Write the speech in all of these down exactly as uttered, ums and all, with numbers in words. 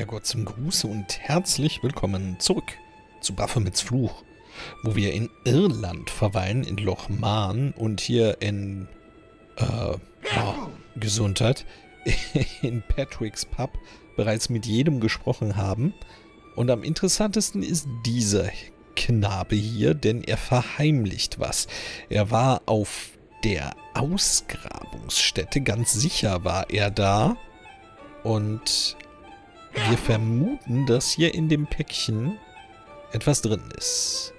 Ja, Gott zum Gruße und herzlich willkommen zurück zu Baphomets Fluch, wo wir in Irland verweilen, in Lochmarn und hier in äh, oh, Gesundheit, in Patrick's Pub bereits mit jedem gesprochen haben. Und am interessantesten ist dieser Knabe hier, denn er verheimlicht was. Er war auf der Ausgrabungsstätte, ganz sicher war er da, und wir vermuten, dass hier in dem Päckchen etwas drin ist.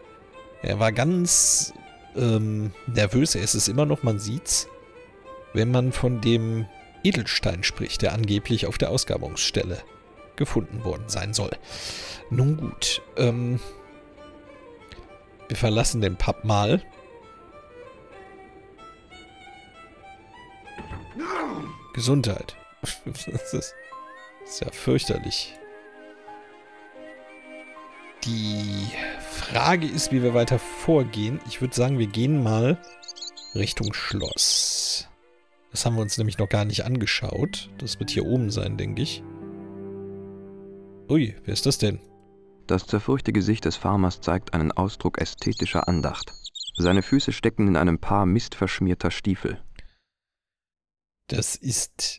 Er war ganz ähm, nervös. Er ist es immer noch, man sieht's, wenn man von dem Edelstein spricht, der angeblich auf der Ausgrabungsstelle gefunden worden sein soll. Nun gut, ähm, wir verlassen den Pub mal. Gesundheit. Das ist... Das ist ja fürchterlich. Die Frage ist, wie wir weiter vorgehen. Ich würde sagen, wir gehen mal Richtung Schloss. Das haben wir uns nämlich noch gar nicht angeschaut. Das wird hier oben sein, denke ich. Ui, wer ist das denn? Das zerfurchte Gesicht des Farmers zeigt einen Ausdruck ästhetischer Andacht. Seine Füße stecken in einem Paar mistverschmierter Stiefel. Das ist...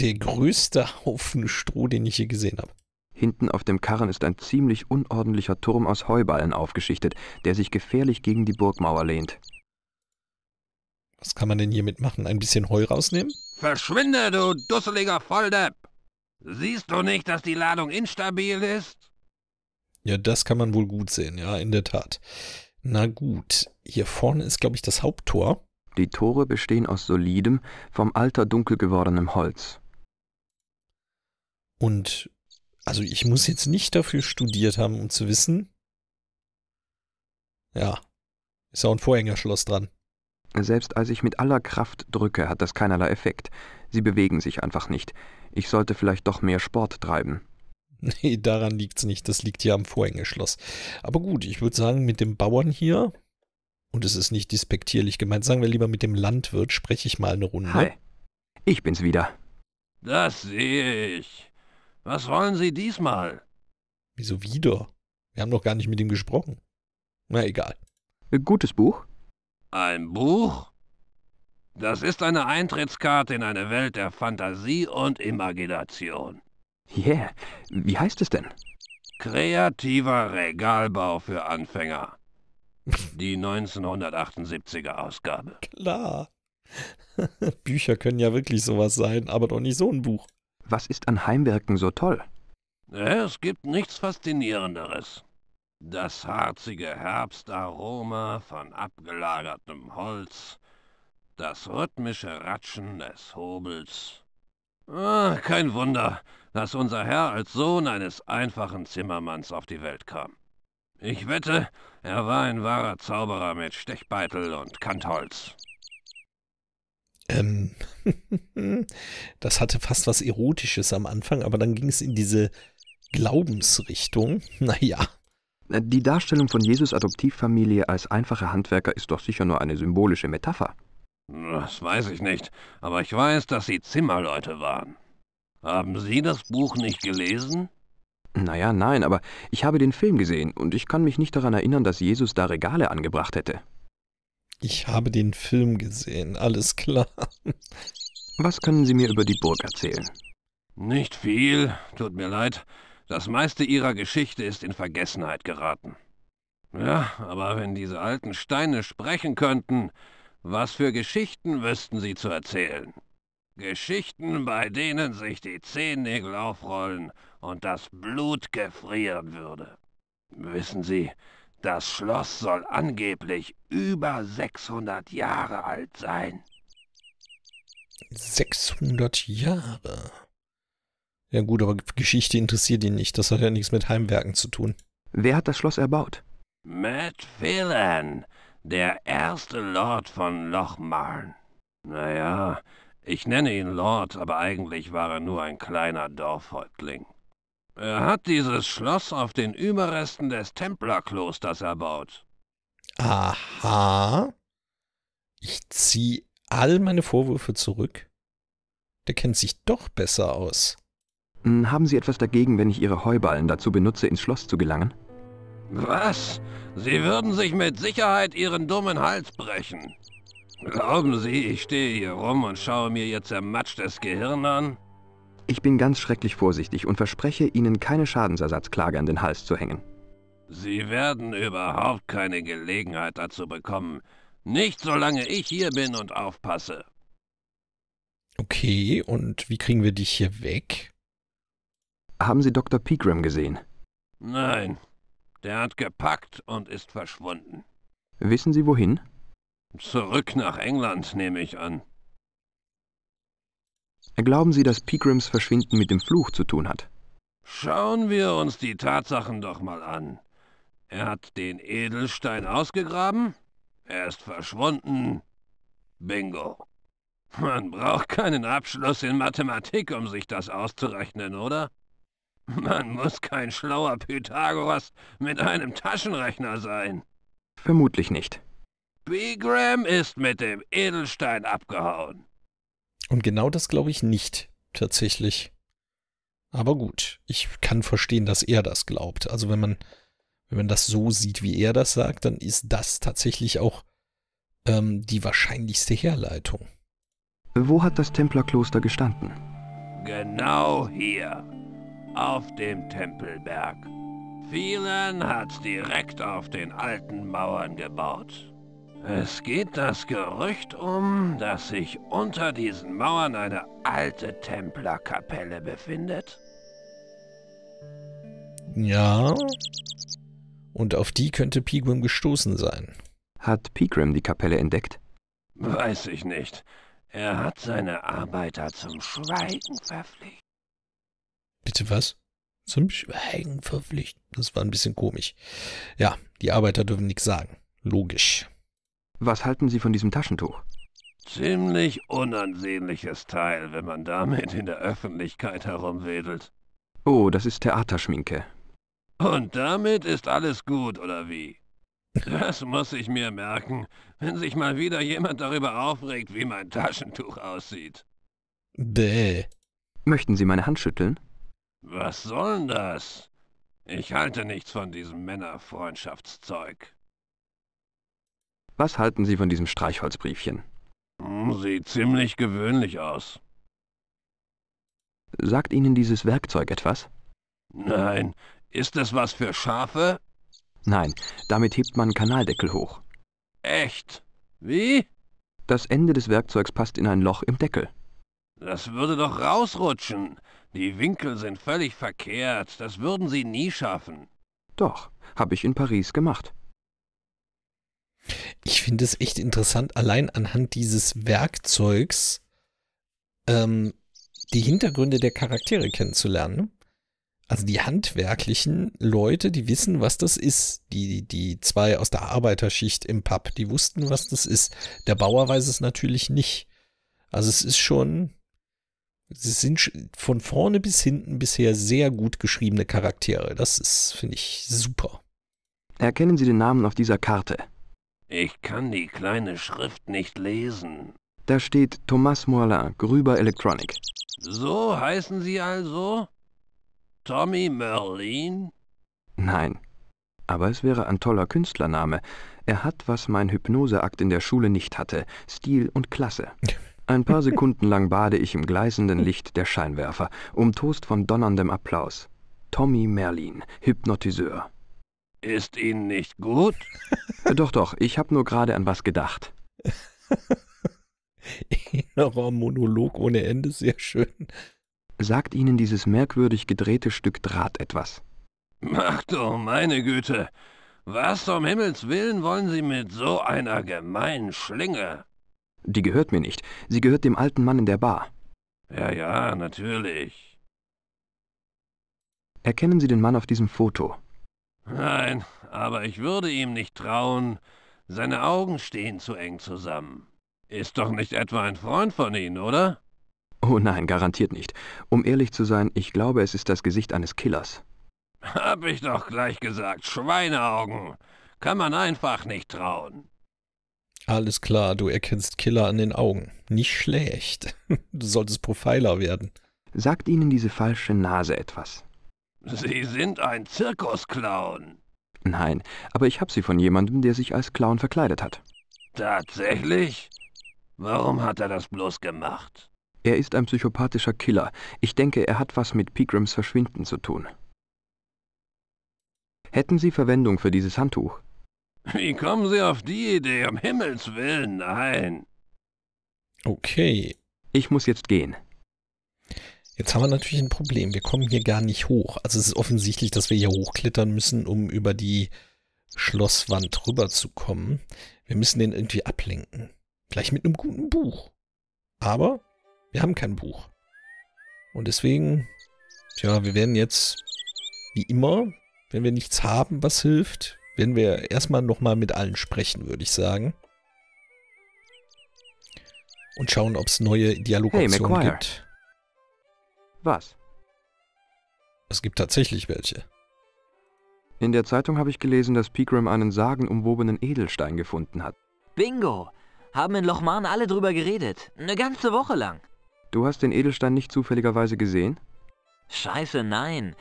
der größte Haufen Stroh, den ich je gesehen habe. Hinten auf dem Karren ist ein ziemlich unordentlicher Turm aus Heuballen aufgeschichtet, der sich gefährlich gegen die Burgmauer lehnt. Was kann man denn hiermit machen? Ein bisschen Heu rausnehmen? Verschwinde, du dusseliger Volldepp! Siehst du nicht, dass die Ladung instabil ist? Ja, das kann man wohl gut sehen, ja, in der Tat. Na gut, hier vorne ist, glaube ich, das Haupttor. Die Tore bestehen aus solidem, vom Alter dunkel gewordenem Holz. Und, also ich muss jetzt nicht dafür studiert haben, um zu wissen. Ja, ist auch ein Vorhängerschloss dran. Selbst als ich mit aller Kraft drücke, hat das keinerlei Effekt. Sie bewegen sich einfach nicht. Ich sollte vielleicht doch mehr Sport treiben. Nee, daran liegt's nicht. Das liegt hier am Vorhängeschloss. Aber gut, ich würde sagen, mit dem Bauern hier... Und es ist nicht despektierlich gemeint. Sagen wir lieber, mit dem Landwirt spreche ich mal eine Runde. Hi, ich bin's wieder. Das sehe ich. Was wollen Sie diesmal? Wieso wieder? Wir haben doch gar nicht mit ihm gesprochen. Na egal. Gutes Buch? Ein Buch? Das ist eine Eintrittskarte in eine Welt der Fantasie und Imagination. Yeah, wie heißt es denn? Kreativer Regalbau für Anfänger. Die neunzehnhundertachtundsiebziger Ausgabe. Klar. Bücher können ja wirklich sowas sein, aber doch nicht so ein Buch. Was ist an Heimwerken so toll? Es gibt nichts Faszinierenderes. Das harzige Herbstaroma von abgelagertem Holz, das rhythmische Ratschen des Hobels. Ah, kein Wunder, dass unser Herr als Sohn eines einfachen Zimmermanns auf die Welt kam. Ich wette, er war ein wahrer Zauberer mit Stechbeitel und Kantholz. Ähm, das hatte fast was Erotisches am Anfang, aber dann ging es in diese Glaubensrichtung. Naja. Die Darstellung von Jesus' Adoptivfamilie als einfacher Handwerker ist doch sicher nur eine symbolische Metapher. Das weiß ich nicht, aber ich weiß, dass Sie Zimmerleute waren. Haben Sie das Buch nicht gelesen? Naja, nein, aber ich habe den Film gesehen und ich kann mich nicht daran erinnern, dass Jesus da Regale angebracht hätte. Ich habe den Film gesehen, alles klar. Was können Sie mir über die Burg erzählen? Nicht viel, tut mir leid. Das meiste ihrer Geschichte ist in Vergessenheit geraten. Ja, aber wenn diese alten Steine sprechen könnten, was für Geschichten wüssten sie zu erzählen? Geschichten, bei denen sich die Zehennägel aufrollen und das Blut gefrieren würde. Wissen Sie, das Schloss soll angeblich über sechshundert Jahre alt sein. sechshundert Jahre? Ja gut, aber Geschichte interessiert ihn nicht. Das hat ja nichts mit Heimwerken zu tun. Wer hat das Schloss erbaut? Matt Phelan, der erste Lord von Lochmarn. Naja... Ich nenne ihn Lord, aber eigentlich war er nur ein kleiner Dorfhäuptling. Er hat dieses Schloss auf den Überresten des Templerklosters erbaut. Aha. Ich ziehe all meine Vorwürfe zurück. Der kennt sich doch besser aus. Haben Sie etwas dagegen, wenn ich Ihre Heuballen dazu benutze, ins Schloss zu gelangen? Was? Sie würden sich mit Sicherheit Ihren dummen Hals brechen. Glauben Sie, ich stehe hier rum und schaue mir Ihr zermatschtes Gehirn an? Ich bin ganz schrecklich vorsichtig und verspreche, Ihnen keine Schadensersatzklage an den Hals zu hängen. Sie werden überhaupt keine Gelegenheit dazu bekommen. Nicht solange ich hier bin und aufpasse. Okay, und wie kriegen wir dich hier weg? Haben Sie Doktor Pegram gesehen? Nein, der hat gepackt und ist verschwunden. Wissen Sie wohin? Zurück nach England, nehme ich an. Glauben Sie, dass Pegrams Verschwinden mit dem Fluch zu tun hat? Schauen wir uns die Tatsachen doch mal an. Er hat den Edelstein ausgegraben, er ist verschwunden. Bingo. Man braucht keinen Abschluss in Mathematik, um sich das auszurechnen, oder? Man muss kein schlauer Pythagoras mit einem Taschenrechner sein. Vermutlich nicht. Pegram ist mit dem Edelstein abgehauen. Und genau das glaube ich nicht, tatsächlich. Aber gut, ich kann verstehen, dass er das glaubt. Also wenn man, wenn man das so sieht, wie er das sagt, dann ist das tatsächlich auch ähm, die wahrscheinlichste Herleitung. Wo hat das Templerkloster gestanden? Genau hier. Auf dem Tempelberg. Phelan hat's direkt auf den alten Mauern gebaut. Es geht das Gerücht um, dass sich unter diesen Mauern eine alte Templerkapelle befindet. Ja. Und auf die könnte Pegram gestoßen sein. Hat Pegram die Kapelle entdeckt? Weiß ich nicht. Er hat seine Arbeiter zum Schweigen verpflichtet. Bitte was? Zum Schweigen verpflichtet. Das war ein bisschen komisch. Ja, die Arbeiter dürfen nichts sagen. Logisch. Was halten Sie von diesem Taschentuch? Ziemlich unansehnliches Teil, wenn man damit in der Öffentlichkeit herumwedelt. Oh, das ist Theaterschminke. Und damit ist alles gut, oder wie? Das muss ich mir merken, wenn sich mal wieder jemand darüber aufregt, wie mein Taschentuch aussieht. Bäh. Möchten Sie meine Hand schütteln? Was soll das? Ich halte nichts von diesem Männerfreundschaftszeug. Was halten Sie von diesem Streichholzbriefchen? Sieht ziemlich gewöhnlich aus. Sagt Ihnen dieses Werkzeug etwas? Nein. Ist es was für Schafe? Nein. Damit hebt man Kanaldeckel hoch. Echt? Wie? Das Ende des Werkzeugs passt in ein Loch im Deckel. Das würde doch rausrutschen. Die Winkel sind völlig verkehrt. Das würden Sie nie schaffen. Doch, habe ich in Paris gemacht. Ich finde es echt interessant, allein anhand dieses Werkzeugs ähm, die Hintergründe der Charaktere kennenzulernen. Also die handwerklichen Leute, die wissen, was das ist. Die, die zwei aus der Arbeiterschicht im Pub, die wussten, was das ist. Der Bauer weiß es natürlich nicht. Also es ist schon... Sie sind von vorne bis hinten bisher sehr gut geschriebene Charaktere. Das ist, finde ich, super. Erkennen Sie den Namen auf dieser Karte? Ich kann die kleine Schrift nicht lesen. Da steht Thomas Moulin, Grüber Electronic. So heißen Sie also? Tommy Merlin? Nein, aber es wäre ein toller Künstlername. Er hat, was mein Hypnoseakt in der Schule nicht hatte, Stil und Klasse. Ein paar Sekunden lang bade ich im gleißenden Licht der Scheinwerfer, umtost von donnerndem Applaus. Tommy Merlin, Hypnotiseur. Ist Ihnen nicht gut? Doch, doch, ich habe nur gerade an was gedacht. Innerer Monolog ohne Ende, sehr schön. Sagt Ihnen dieses merkwürdig gedrehte Stück Draht etwas? Ach du meine Güte, was um Himmels Willen wollen Sie mit so einer gemeinen Schlinge? Die gehört mir nicht. Sie gehört dem alten Mann in der Bar. Ja, ja, natürlich. Erkennen Sie den Mann auf diesem Foto? Nein, aber ich würde ihm nicht trauen. Seine Augen stehen zu eng zusammen. Ist doch nicht etwa ein Freund von Ihnen, oder? Oh nein, garantiert nicht. Um ehrlich zu sein, ich glaube, es ist das Gesicht eines Killers. Hab ich doch gleich gesagt, Schweineaugen. Kann man einfach nicht trauen. Alles klar, du erkennst Killer an den Augen. Nicht schlecht. Du solltest Profiler werden. Sagt Ihnen diese falsche Nase etwas? Sie sind ein Zirkusclown. Nein, aber ich habe sie von jemandem, der sich als Clown verkleidet hat. Tatsächlich? Warum hat er das bloß gemacht? Er ist ein psychopathischer Killer. Ich denke, er hat was mit Pegrams Verschwinden zu tun. Hätten Sie Verwendung für dieses Handtuch? Wie kommen Sie auf die Idee? Um Himmels Willen, nein. Okay. Ich muss jetzt gehen. Jetzt haben wir natürlich ein Problem. Wir kommen hier gar nicht hoch. Also es ist offensichtlich, dass wir hier hochklettern müssen, um über die Schlosswand rüberzukommen. Wir müssen den irgendwie ablenken. Vielleicht mit einem guten Buch. Aber wir haben kein Buch. Und deswegen, ja, wir werden jetzt, wie immer, wenn wir nichts haben, was hilft, werden wir erstmal nochmal mit allen sprechen, würde ich sagen. Und schauen, ob es neue Dialogoptionen hey, gibt. Was? Es gibt tatsächlich welche. In der Zeitung habe ich gelesen, dass Pegram einen sagenumwobenen Edelstein gefunden hat. Bingo! Haben in Lochmarn alle drüber geredet. Eine ganze Woche lang. Du hast den Edelstein nicht zufälligerweise gesehen? Scheiße, nein.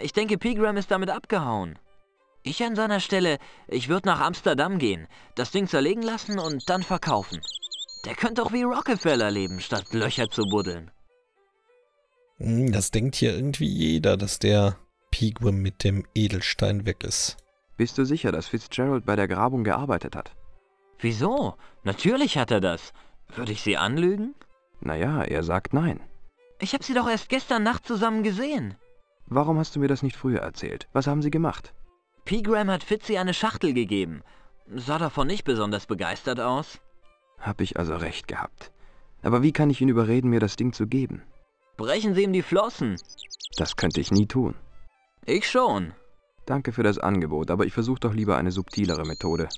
Ich denke, Pegram ist damit abgehauen. Ich an seiner Stelle, ich würde nach Amsterdam gehen, das Ding zerlegen lassen und dann verkaufen. Der könnte auch wie Rockefeller leben, statt Löcher zu buddeln. Das denkt hier irgendwie jeder, dass der Pegram mit dem Edelstein weg ist. Bist du sicher, dass Fitzgerald bei der Grabung gearbeitet hat? Wieso? Natürlich hat er das. Würde ich sie anlügen? Naja, er sagt nein. Ich habe sie doch erst gestern Nacht zusammen gesehen. Warum hast du mir das nicht früher erzählt? Was haben sie gemacht? Pegram hat Fitzy eine Schachtel gegeben. Sah davon nicht besonders begeistert aus. Hab ich also recht gehabt. Aber wie kann ich ihn überreden, mir das Ding zu geben? Brechen Sie ihm die Flossen. Das könnte ich nie tun. Ich schon. Danke für das Angebot, aber ich versuche doch lieber eine subtilere Methode.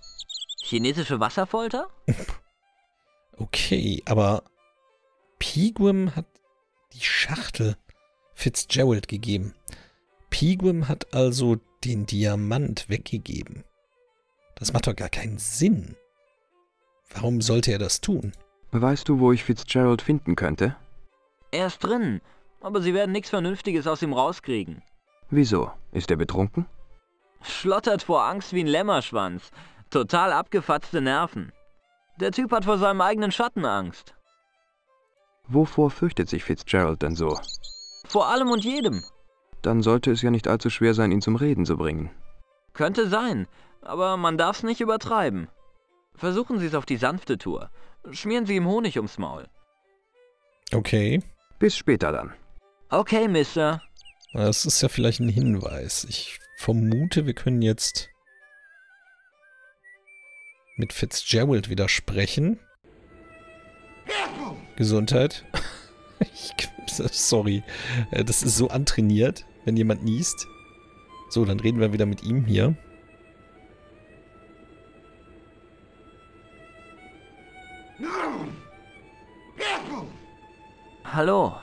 Chinesische Wasserfolter? Okay, aber Pegram hat die Schachtel Fitzgerald gegeben. Pegram hat also den Diamant weggegeben. Das macht doch gar keinen Sinn. Warum sollte er das tun? Weißt du, wo ich Fitzgerald finden könnte? Er ist drin, aber sie werden nichts Vernünftiges aus ihm rauskriegen. Wieso? Ist er betrunken? Schlottert vor Angst wie ein Lämmerschwanz. Total abgefatzte Nerven. Der Typ hat vor seinem eigenen Schatten Angst. Wovor fürchtet sich Fitzgerald denn so? Vor allem und jedem. Dann sollte es ja nicht allzu schwer sein, ihn zum Reden zu bringen. Könnte sein, aber man darf es nicht übertreiben. Versuchen Sie es auf die sanfte Tour. Schmieren Sie ihm Honig ums Maul. Okay. Bis später dann. Okay, Mister. Das ist ja vielleicht ein Hinweis. Ich vermute, wir können jetzt mit Fitzgerald wieder sprechen. Gesundheit. Ich, sorry. Das ist so antrainiert, wenn jemand niest. So, dann reden wir wieder mit ihm hier. Hallo.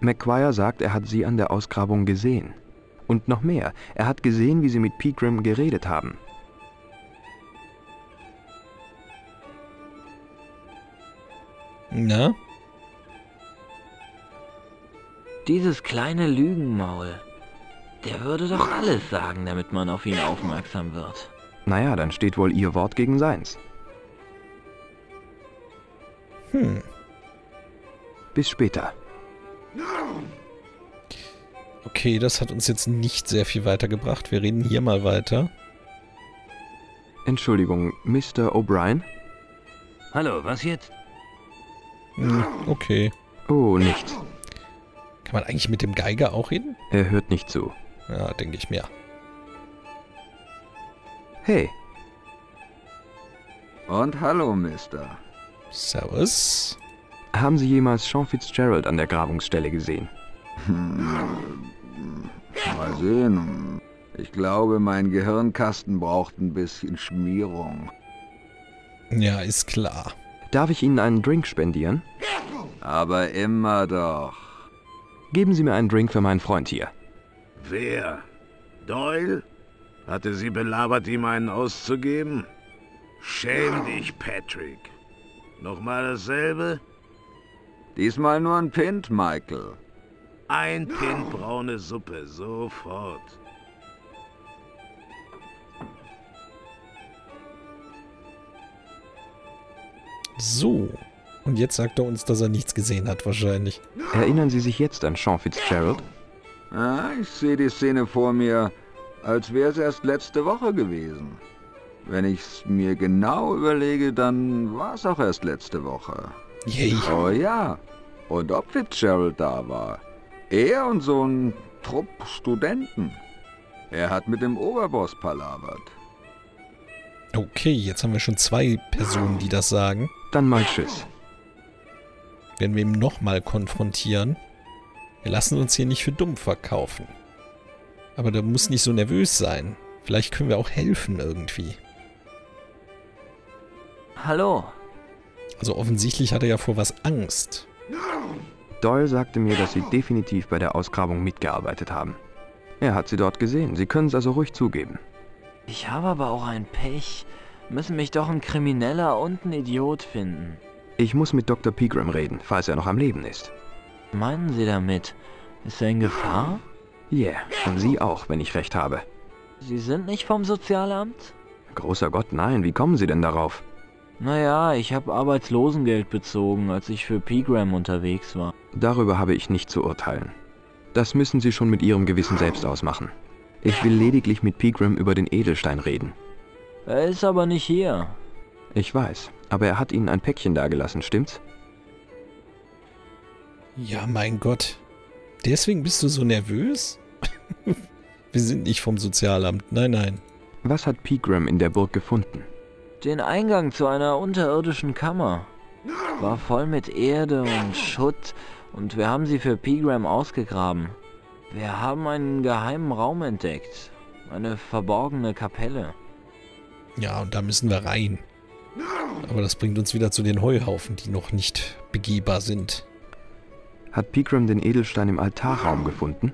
Maguire sagt, er hat sie an der Ausgrabung gesehen. Und noch mehr, er hat gesehen, wie sie mit Pegram geredet haben. Na? Dieses kleine Lügenmaul. Der würde doch alles sagen, damit man auf ihn aufmerksam wird. Naja, dann steht wohl ihr Wort gegen seins. Hm. Bis später. Okay, das hat uns jetzt nicht sehr viel weitergebracht. Wir reden hier mal weiter. Entschuldigung, Mister O'Brien? Hallo, was jetzt? Okay. Oh, nichts. Kann man eigentlich mit dem Geiger auch reden? Er hört nicht zu. Ja, denke ich mir. Hey. Und hallo, Mister. Servus. Haben Sie jemals Sean Fitzgerald an der Grabungsstelle gesehen? Hm. Mal sehen. Ich glaube, mein Gehirnkasten braucht ein bisschen Schmierung. Ja, ist klar. Darf ich Ihnen einen Drink spendieren? Aber immer doch. Geben Sie mir einen Drink für meinen Freund hier. Wer? Doyle? Hatte sie belabert, ihm einen auszugeben? Schäm dich, Patrick. Nochmal dasselbe? Diesmal nur ein Pint, Michael. Ein Pint braune Suppe, sofort. So. Und jetzt sagt er uns, dass er nichts gesehen hat, wahrscheinlich. Erinnern Sie sich jetzt an Sean Fitzgerald? Ah, ich sehe die Szene vor mir, als wäre es erst letzte Woche gewesen. Wenn ich es mir genau überlege, dann war es auch erst letzte Woche. Yay. Oh ja. Und ob Fitzgerald da war. Er und so ein Trupp Studenten. Er hat mit dem Oberboss palavert. Okay, jetzt haben wir schon zwei Personen, die das sagen. Dann mal tschüss. Wenn wir ihn nochmal konfrontieren. Wir lassen uns hier nicht für dumm verkaufen. Aber da muss nicht so nervös sein. Vielleicht können wir auch helfen irgendwie. Hallo. Also offensichtlich hat er ja vor was Angst. Doyle sagte mir, dass Sie definitiv bei der Ausgrabung mitgearbeitet haben. Er hat Sie dort gesehen. Sie können es also ruhig zugeben. Ich habe aber auch ein Pech. Müssen mich doch ein Krimineller und ein Idiot finden. Ich muss mit Doktor Pegram reden, falls er noch am Leben ist. Meinen Sie damit? Ist er in Gefahr? Ja, yeah, und Sie auch, wenn ich recht habe. Sie sind nicht vom Sozialamt? Großer Gott, nein. Wie kommen Sie denn darauf? Naja, ich habe Arbeitslosengeld bezogen, als ich für Pegram unterwegs war. Darüber habe ich nicht zu urteilen. Das müssen Sie schon mit Ihrem Gewissen selbst ausmachen. Ich will lediglich mit Pegram über den Edelstein reden. Er ist aber nicht hier. Ich weiß, aber er hat Ihnen ein Päckchen dagelassen, stimmt's? Ja, mein Gott. Deswegen bist du so nervös? Wir sind nicht vom Sozialamt, nein, nein. Was hat Pegram in der Burg gefunden? Den Eingang zu einer unterirdischen Kammer. War voll mit Erde und Schutt und wir haben sie für Pegram ausgegraben. Wir haben einen geheimen Raum entdeckt. Eine verborgene Kapelle. Ja, und da müssen wir rein. Aber das bringt uns wieder zu den Heuhaufen, die noch nicht begehbar sind. Hat Pegram den Edelstein im Altarraum gefunden?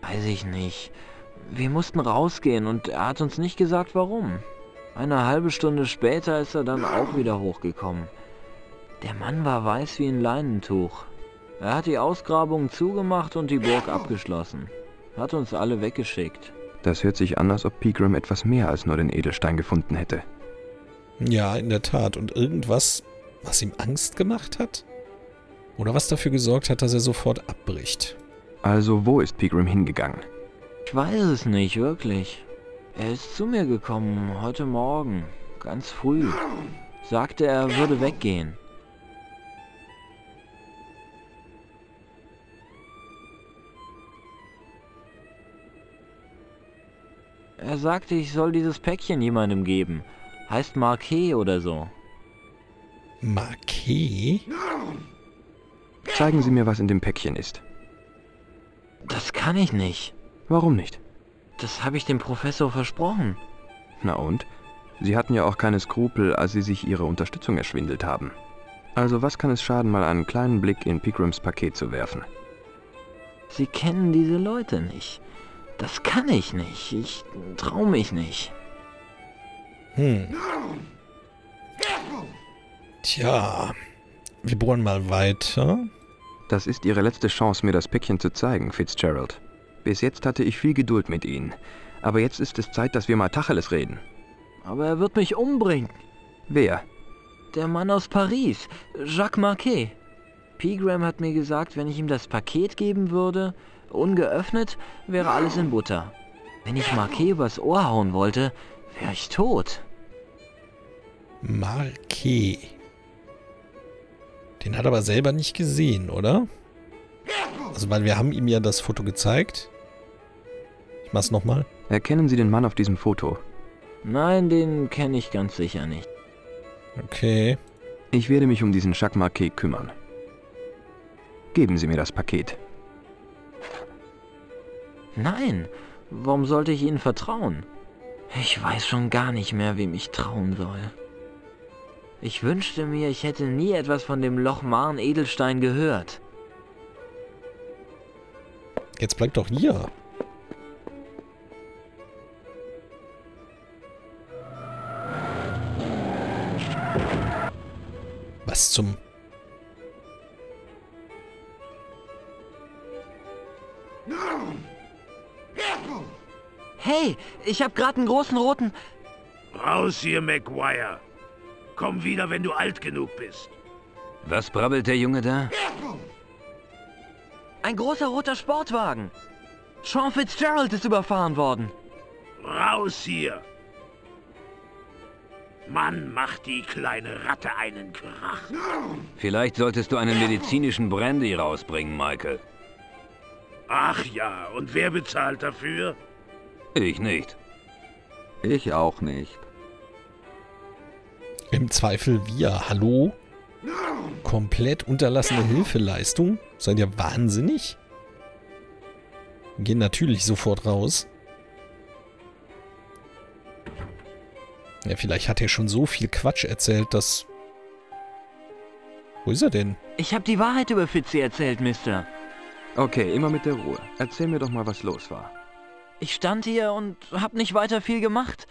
Weiß ich nicht. Wir mussten rausgehen und er hat uns nicht gesagt, warum. Eine halbe Stunde später ist er dann auch wieder hochgekommen. Der Mann war weiß wie ein Leinentuch. Er hat die Ausgrabungen zugemacht und die Burg abgeschlossen. Hat uns alle weggeschickt. Das hört sich an, als ob Pegram etwas mehr als nur den Edelstein gefunden hätte. Ja, in der Tat. Und irgendwas, was ihm Angst gemacht hat? Oder was dafür gesorgt hat, dass er sofort abbricht? Also wo ist Pegram hingegangen? Ich weiß es nicht, wirklich. Er ist zu mir gekommen, heute Morgen, ganz früh. Sagte, er würde weggehen. Er sagte, ich soll dieses Päckchen jemandem geben. Heißt Marquet oder so. Marquet? Zeigen Sie mir, was in dem Päckchen ist. Das kann ich nicht. Warum nicht? Das habe ich dem Professor versprochen. Na und? Sie hatten ja auch keine Skrupel, als Sie sich Ihre Unterstützung erschwindelt haben. Also was kann es schaden, mal einen kleinen Blick in Pegrams Paket zu werfen? Sie kennen diese Leute nicht. Das kann ich nicht. Ich traue mich nicht. Hm. Tja, wir bohren mal weiter. Das ist Ihre letzte Chance, mir das Päckchen zu zeigen, Fitzgerald. Bis jetzt hatte ich viel Geduld mit Ihnen. Aber jetzt ist es Zeit, dass wir mal Tacheles reden. Aber er wird mich umbringen. Wer? Der Mann aus Paris, Jacques Marquet. Pegram hat mir gesagt, wenn ich ihm das Paket geben würde, ungeöffnet, wäre alles in Butter. Wenn ich Marquet übers Ohr hauen wollte, wäre ich tot. Marquet. Den hat er aber selber nicht gesehen, oder? Also, weil wir haben ihm ja das Foto gezeigt. Ich mach's nochmal. Erkennen Sie den Mann auf diesem Foto? Nein, den kenne ich ganz sicher nicht. Okay. Ich werde mich um diesen Jacques Marquet kümmern. Geben Sie mir das Paket. Nein, warum sollte ich Ihnen vertrauen? Ich weiß schon gar nicht mehr, wem ich trauen soll. Ich wünschte mir, ich hätte nie etwas von dem Lochmarn Edelstein gehört. Jetzt bleibt doch hier. Was zum... Hey, ich hab gerade einen großen roten... Raus hier, Maguire. Komm wieder, wenn du alt genug bist. Was brabbelt der Junge da? Ein großer roter Sportwagen. Sean Fitzgerald ist überfahren worden. Raus hier. Mann, macht die kleine Ratte einen Krach. Vielleicht solltest du einen medizinischen Brandy rausbringen, Michael. Ach ja, und wer bezahlt dafür? Ich nicht. Ich auch nicht. Im Zweifel wir. Hallo? Komplett unterlassene Hilfeleistung? Seid ihr wahnsinnig? Gehen natürlich sofort raus. Ja, vielleicht hat er schon so viel Quatsch erzählt, dass... Wo ist er denn? Ich habe die Wahrheit über Fitzi erzählt, Mister. Okay, immer mit der Ruhe. Erzähl mir doch mal, was los war. Ich stand hier und hab nicht weiter viel gemacht.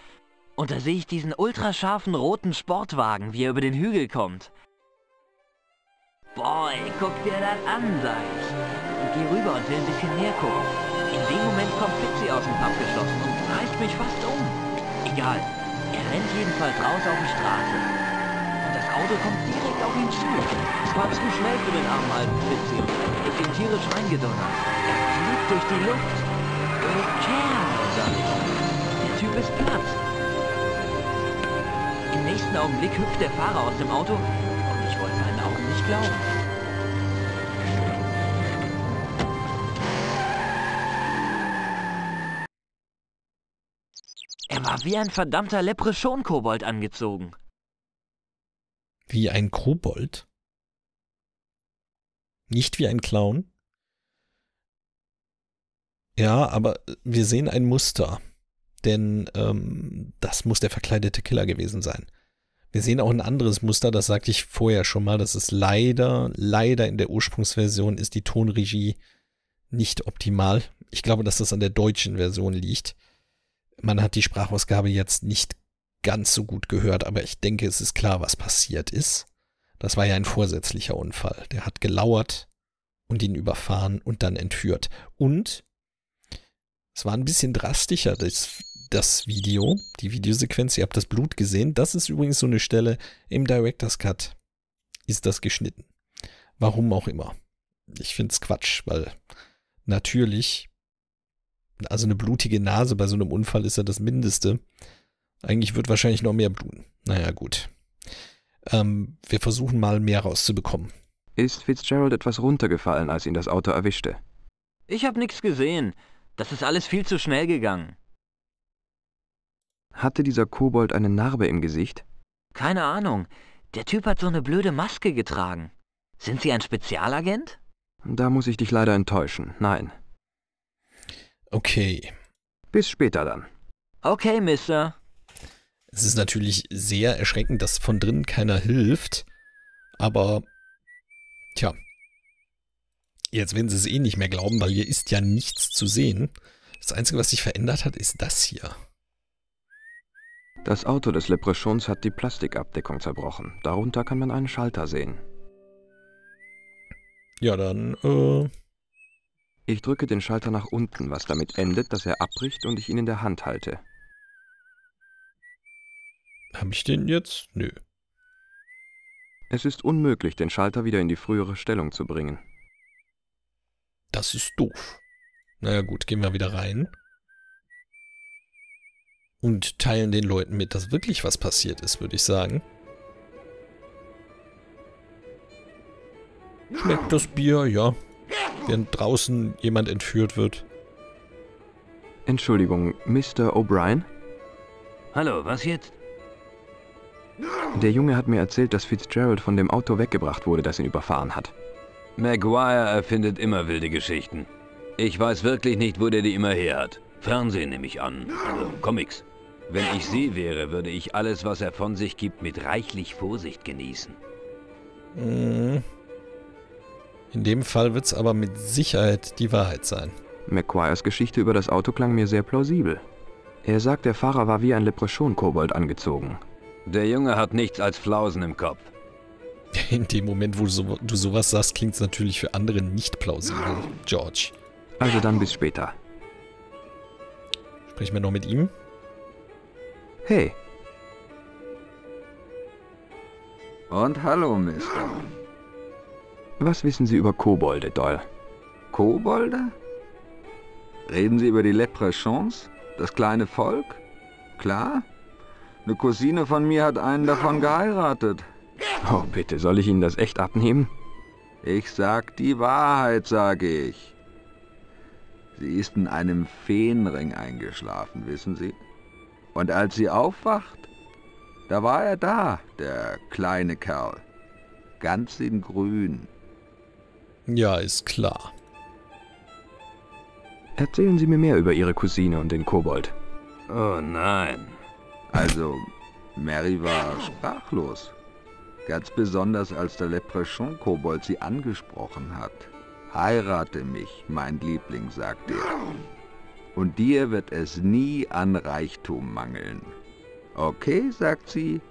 Und da sehe ich diesen ultrascharfen roten Sportwagen, wie er über den Hügel kommt. Boy, guck dir das an, sag ich. Und geh rüber und will ein bisschen näher gucken. In dem Moment kommt Fitzi aus dem Pub geschossen und reißt mich fast um. Egal, er rennt jedenfalls raus auf die Straße. Und das Auto kommt direkt auf ihn zu. Es war zu schnell für den armen alten Fitzi und ist ihm tierisch reingedonnert. Er fliegt durch die Luft. Kerl, sag ich. Der Typ ist platt. Im nächsten Augenblick hüpft der Fahrer aus dem Auto. Nicht glauben. Er war wie ein verdammter Leprechaun-Kobold angezogen. Wie ein Kobold? Nicht wie ein Clown? Ja, aber wir sehen ein Muster. Denn ähm, das muss der verkleidete Killer gewesen sein. Wir sehen auch ein anderes Muster, das sagte ich vorher schon mal, das ist leider, leider in der Ursprungsversion ist die Tonregie nicht optimal. Ich glaube, dass das an der deutschen Version liegt. Man hat die Sprachausgabe jetzt nicht ganz so gut gehört, aber ich denke, es ist klar, was passiert ist. Das war ja ein vorsätzlicher Unfall. Der hat gelauert und ihn überfahren und dann entführt. Und es war ein bisschen drastischer, das... Das Video, die Videosequenz, ihr habt das Blut gesehen. Das ist übrigens so eine Stelle im Director's Cut. Ist das geschnitten? Warum auch immer. Ich finde es Quatsch, weil natürlich, also eine blutige Nase bei so einem Unfall ist ja das Mindeste. Eigentlich wird wahrscheinlich noch mehr bluten. Naja, gut. Ähm, wir versuchen mal mehr rauszubekommen. Ist Fitzgerald etwas runtergefallen, als ihn das Auto erwischte? Ich habe nichts gesehen. Das ist alles viel zu schnell gegangen. Hatte dieser Kobold eine Narbe im Gesicht? Keine Ahnung. Der Typ hat so eine blöde Maske getragen. Sind Sie ein Spezialagent? Da muss ich dich leider enttäuschen. Nein. Okay. Bis später dann. Okay, Mister. Es ist natürlich sehr erschreckend, dass von drinnen keiner hilft. Aber, tja. Jetzt werden Sie es eh nicht mehr glauben, weil hier ist ja nichts zu sehen. Das Einzige, was sich verändert hat, ist das hier. Das Auto des Leprechauns hat die Plastikabdeckung zerbrochen. Darunter kann man einen Schalter sehen. Ja, dann, äh... Ich drücke den Schalter nach unten, was damit endet, dass er abbricht und ich ihn in der Hand halte. Hab ich den jetzt? Nö. Es ist unmöglich, den Schalter wieder in die frühere Stellung zu bringen. Das ist doof. Naja gut, gehen wir wieder rein. Und teilen den Leuten mit, dass wirklich was passiert ist, würde ich sagen. Schmeckt das Bier, ja. Während draußen jemand entführt wird. Entschuldigung, Mister O'Brien? Hallo, was jetzt? Der Junge hat mir erzählt, dass Fitzgerald von dem Auto weggebracht wurde, das ihn überfahren hat. Maguire erfindet immer wilde Geschichten. Ich weiß wirklich nicht, wo der die immer her hat. Fernsehen nehme ich an, also Comics. Wenn ich sie wäre, würde ich alles, was er von sich gibt, mit reichlich Vorsicht genießen. In dem Fall wird es aber mit Sicherheit die Wahrheit sein. Maguires Geschichte über das Auto klang mir sehr plausibel. Er sagt, der Fahrer war wie ein Leprechaun-Kobold angezogen. Der Junge hat nichts als Flausen im Kopf. In dem Moment, wo du sowas sagst, klingt es natürlich für andere nicht plausibel, George. Also dann bis später. Sprechen wir noch mit ihm? Hey. Und hallo, Mister. Was wissen Sie über Kobolde, Doyle? Kobolde? Reden Sie über die Leprechauns? Das kleine Volk? Klar. Eine Cousine von mir hat einen davon geheiratet. Oh, bitte, soll ich Ihnen das echt abnehmen? Ich sag die Wahrheit, sage ich. Sie ist in einem Feenring eingeschlafen, wissen Sie? Und als sie aufwacht, da war er da, der kleine Kerl. Ganz in Grün. Ja, ist klar. Erzählen Sie mir mehr über Ihre Cousine und den Kobold. Oh nein. Also, Mary war sprachlos. Ganz besonders, als der Leprechaunkobol sie angesprochen hat. Heirate mich, mein Liebling, sagt er. Und dir wird es nie an Reichtum mangeln. Okay, sagt sie.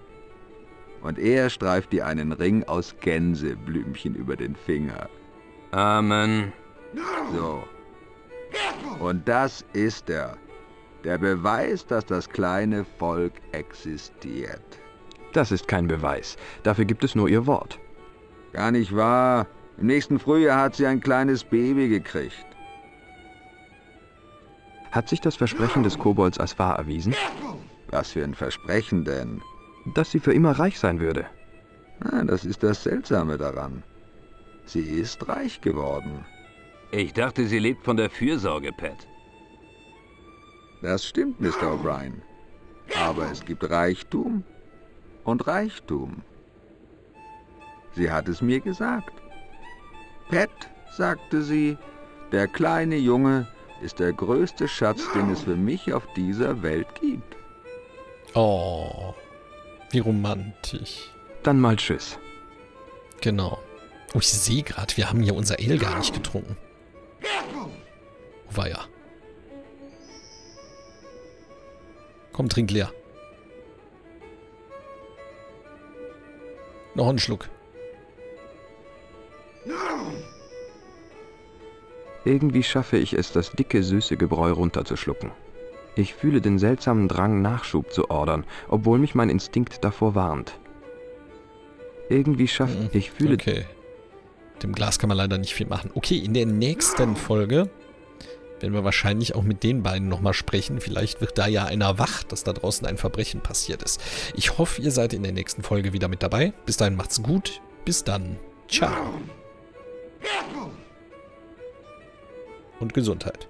Und er streift ihr einen Ring aus Gänseblümchen über den Finger. Amen. So. Und das ist er. Der Beweis, dass das kleine Volk existiert. Das ist kein Beweis. Dafür gibt es nur ihr Wort. Gar nicht wahr. Im nächsten Frühjahr hat sie ein kleines Baby gekriegt. Hat sich das Versprechen des Kobolds als wahr erwiesen? Was für ein Versprechen denn? Dass sie für immer reich sein würde. Na, das ist das Seltsame daran. Sie ist reich geworden. Ich dachte, sie lebt von der Fürsorge, Pat. Das stimmt, Mister O'Brien. Aber es gibt Reichtum und Reichtum. Sie hat es mir gesagt. Pat, sagte sie, der kleine Junge ist der größte Schatz, den es für mich auf dieser Welt gibt. Oh, wie romantisch. Dann mal tschüss. Genau. Oh, ich sehe gerade, wir haben hier unser Ale gar nicht getrunken. Wo war er? Komm, trink leer. Noch einen Schluck. Irgendwie schaffe ich es, das dicke, süße Gebräu runterzuschlucken. Ich fühle den seltsamen Drang, Nachschub zu ordern, obwohl mich mein Instinkt davor warnt. Irgendwie schaffe mhm. ich fühle... Okay. Dem Glas kann man leider nicht viel machen. Okay, in der nächsten Folge werden wir wahrscheinlich auch mit den beiden nochmal sprechen. Vielleicht wird da ja einer wach, dass da draußen ein Verbrechen passiert ist. Ich hoffe, ihr seid in der nächsten Folge wieder mit dabei. Bis dahin macht's gut. Bis dann. Ciao. Und Gesundheit.